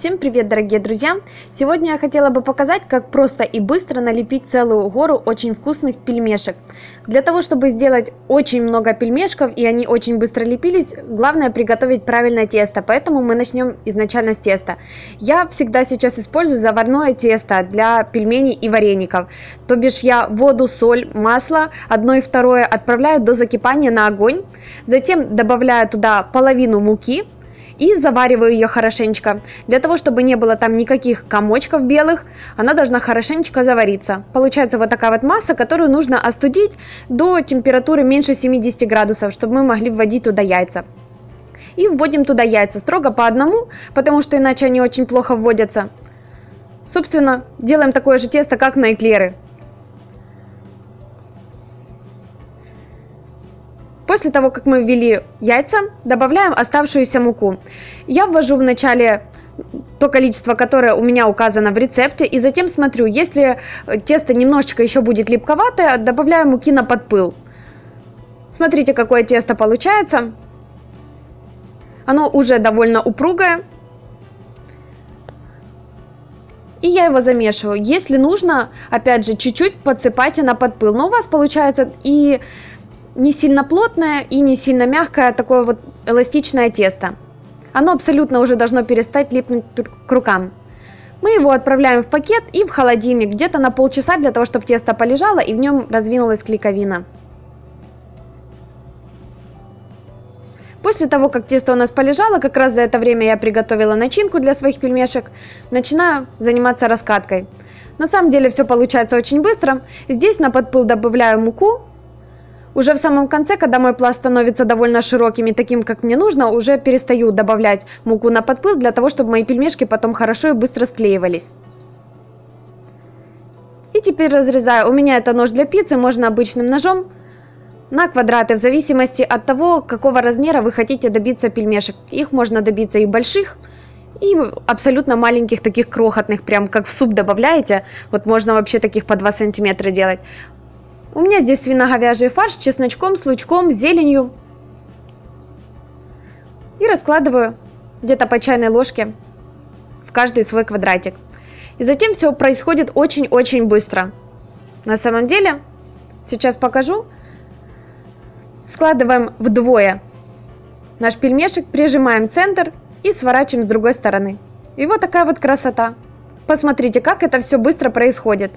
Всем привет, дорогие друзья! Сегодня я хотела бы показать, как просто и быстро налепить целую гору очень вкусных пельмешек. Для того, чтобы сделать очень много пельмешков и они очень быстро лепились, главное приготовить правильное тесто, поэтому мы начнем изначально с теста. Я всегда сейчас использую заварное тесто для пельменей и вареников, то бишь я воду, соль, масло, одно и второе отправляю до закипания на огонь, затем добавляю туда половину муки, и завариваю ее хорошенечко. Для того, чтобы не было там никаких комочков белых, она должна хорошенечко завариться. Получается вот такая вот масса, которую нужно остудить до температуры меньше 70 градусов, чтобы мы могли вводить туда яйца. И вводим туда яйца строго по одному, потому что иначе они очень плохо вводятся. Собственно, делаем такое же тесто, как на эклеры. После того, как мы ввели яйца, добавляем оставшуюся муку. Я ввожу вначале то количество, которое у меня указано в рецепте, и затем смотрю, если тесто немножечко еще будет липковатое, добавляю муки на подпыл. Смотрите, какое тесто получается. Оно уже довольно упругое. И я его замешиваю. Если нужно, опять же, чуть-чуть подсыпайте на подпыл. Но у вас получается и не сильно плотное и не сильно мягкое, такое вот эластичное тесто. Оно абсолютно уже должно перестать липнуть к рукам. Мы его отправляем в пакет и в холодильник где-то на полчаса, для того, чтобы тесто полежало и в нем развинулась клейковина. После того, как тесто у нас полежало, как раз за это время я приготовила начинку для своих пельмешек, начинаю заниматься раскаткой. На самом деле все получается очень быстро. Здесь на подпыл добавляю муку. Уже в самом конце, когда мой пласт становится довольно широким и таким, как мне нужно, уже перестаю добавлять муку на подпыл, для того, чтобы мои пельмешки потом хорошо и быстро склеивались. И теперь разрезаю. У меня это нож для пиццы, можно обычным ножом на квадраты, в зависимости от того, какого размера вы хотите добиться пельмешек. Их можно добиться и больших, и абсолютно маленьких, таких крохотных, прям как в суп добавляете. Вот можно вообще таких по 2 сантиметра делать. У меня здесь свино-говяжий фарш с чесночком, с лучком, с зеленью. И раскладываю где-то по чайной ложке в каждый свой квадратик. И затем все происходит очень-очень быстро. На самом деле, сейчас покажу. Складываем вдвое наш пельмешек, прижимаем центр и сворачиваем с другой стороны. И вот такая вот красота. Посмотрите, как это все быстро происходит.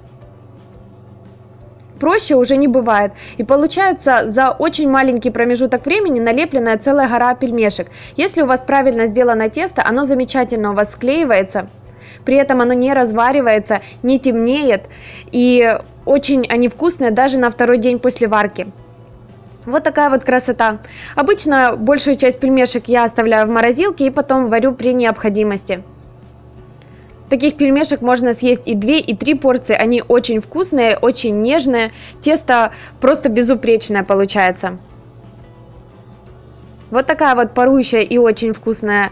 Проще уже не бывает. И получается за очень маленький промежуток времени налепленная целая гора пельмешек. Если у вас правильно сделано тесто, оно замечательно у вас склеивается. При этом оно не разваривается, не темнеет. И очень они вкусные даже на второй день после варки. Вот такая вот красота. Обычно большую часть пельмешек я оставляю в морозилке и потом варю при необходимости. Таких пельмешек можно съесть и 2, и 3 порции, они очень вкусные, очень нежные, тесто просто безупречное получается. Вот такая вот парующая и очень вкусная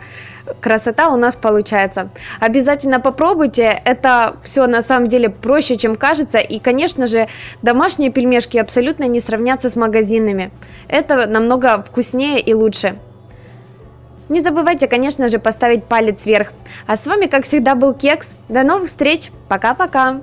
красота у нас получается. Обязательно попробуйте, это все на самом деле проще, чем кажется, и, конечно же, домашние пельмешки абсолютно не сравнятся с магазинными, это намного вкуснее и лучше. Не забывайте, конечно же, поставить палец вверх. А с вами, как всегда, был Кекс. До новых встреч. Пока-пока.